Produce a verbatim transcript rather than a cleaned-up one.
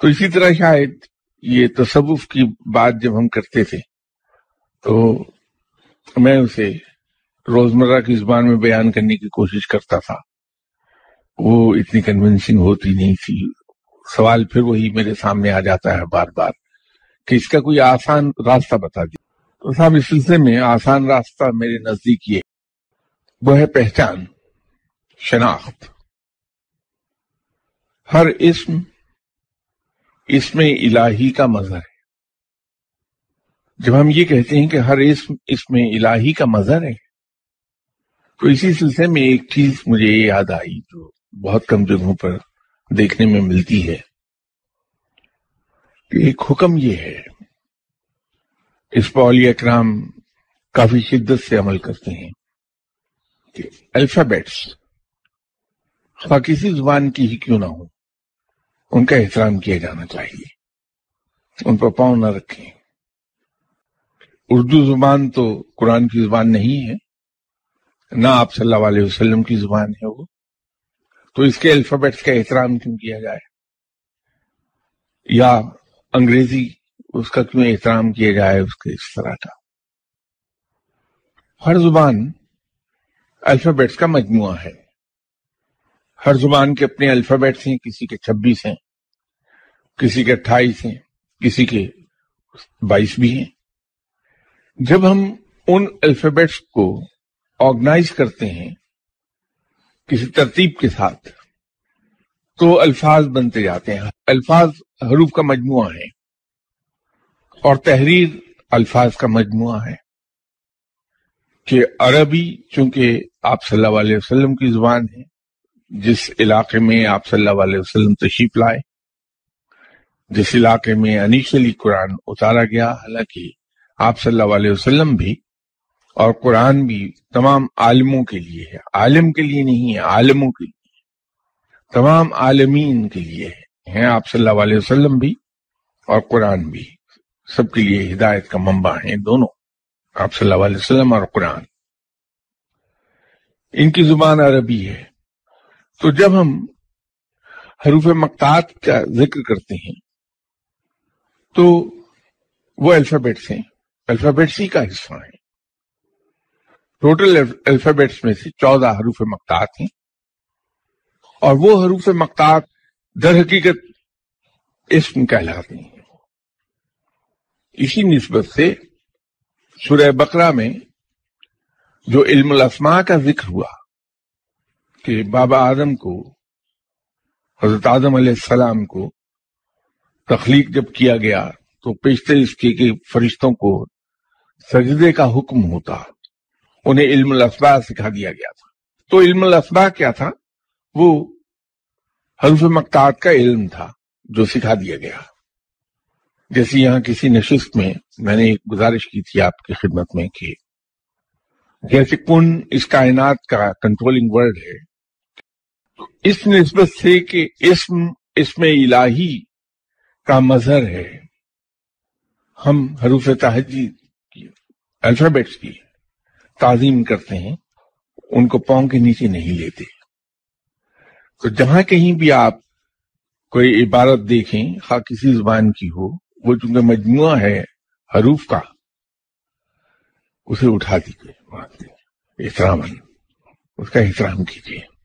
तो इसी तरह शायद ये तसव्वुफ की बात जब हम करते थे तो मैं उसे रोजमर्रा की जुबान में बयान करने की कोशिश करता था, वो इतनी कन्विंसिंग होती नहीं थी। सवाल फिर वही मेरे सामने आ जाता है बार बार कि इसका कोई आसान रास्ता बता दी। तो साहब, इस सिलसिले में आसान रास्ता मेरे नजदीक ये वो है पहचान, शनाख्त। हर इस्म इसमें इलाही का मजहर है। जब हम ये कहते हैं कि हर इस्म इसमें इलाही का मजहर है, तो इसी सिलसिले में एक चीज मुझे याद आई जो बहुत कम जगहों पर देखने में मिलती है कि एक हुक्म ये है, इस पर औलिया किराम काफी शिद्दत से अमल करते हैं कि अल्फाबेट्स खा किसी जुबान की ही क्यों ना हो, उनका एहतराम किया जाना चाहिए, उन पर पाँव न रखें। उर्दू जुबान तो कुरान की जुबान नहीं है, ना आप सल्लल्लाहु अलैहि वसल्लम की जुबान है वो, तो इसके अल्फाबेट्स का एहतराम क्यों किया जाए, या अंग्रेजी उसका क्यों एहतराम किया जाए उसके इस तरह का। हर जुबान अल्फाबेट्स का मजमुआ है, हर जुबान के अपने अल्फाबेट्स हैं, किसी के छब्बीस हैं, किसी के अट्ठाईस हैं, किसी के बाईस भी हैं। जब हम उन अल्फाबेट्स को ऑर्गेनाइज करते हैं किसी तरतीब के साथ तो अल्फाज बनते जाते हैं। अल्फाज हरूफ का मजमुआ है और तहरीर अल्फाज का मजमुआ है कि अरबी चूंकि आप सल्लल्लाहु अलैहि वसल्लम की जुबान है, जिस इलाके में आप सल्लल्लाहु अलैहि वसल्लम तशरीफ लाए, जिस इलाके में इनिशियली कुरान उतारा गया, हालांकि आप सल्लल्लाहु अलैहि वसल्लम भी और कुरान भी तमाम आलमों के लिए है, आलम के लिए नहीं है, आलमों के लिए, तमाम आलमीन के लिए है। आप सल्लल्लाहु अलैहि वसल्लम भी और कुरान भी सबके लिए हिदायत का मंबा है, दोनों आप सल्लल्लाहु अलैहि वसल्लम और कुरान। इनकी जुबान अरबी है, तो जब हम हरूफ मक्तात का जिक्र करते हैं तो वो अल्फाबेट्स हैं, अल्फाबेट्स ही का हिस्सा है। टोटल अल्फाबेट्स में से चौदह हरूफ मक्तात हैं और वो हरूफ मक्तात दर हकीकत इस्म कहलाते हैं। इसी निस्बत से सूरह बकरा में जो इल्मुल अस्मा का जिक्र हुआ कि बाबा आदम को, हजरत आदम अलैहिस्सलाम को तख्लीक जब किया गया तो पेशतर इसके कि फरिश्तों को सजदे का हुक्म होता, उन्हें इल्मुल अस्मा सिखा दिया गया था। तो इल्मुल अस्मा क्या था? वो हरूफ मक्तात का इल्म था जो सिखा दिया गया। जैसे यहाँ किसी नशिस्त में मैंने एक गुजारिश की थी आपकी खिदमत में कि जैसे कुन इस कायनात का कंट्रोलिंग वर्ड है, इस निस्बत से कि इस्म इसमें इलाही का मजहर है, हम हरूफ तहजी की अल्फाबेट्स की ताजीम करते हैं, उनको पाँव के नीचे नहीं लेते। तो जहां कहीं भी आप कोई इबारत देखें खा किसी जुबान की हो, वो चूंकि मजमुआ है हरूफ का, उसे उठा दीजिए, एहतरामन उसका एहतराम कीजिए।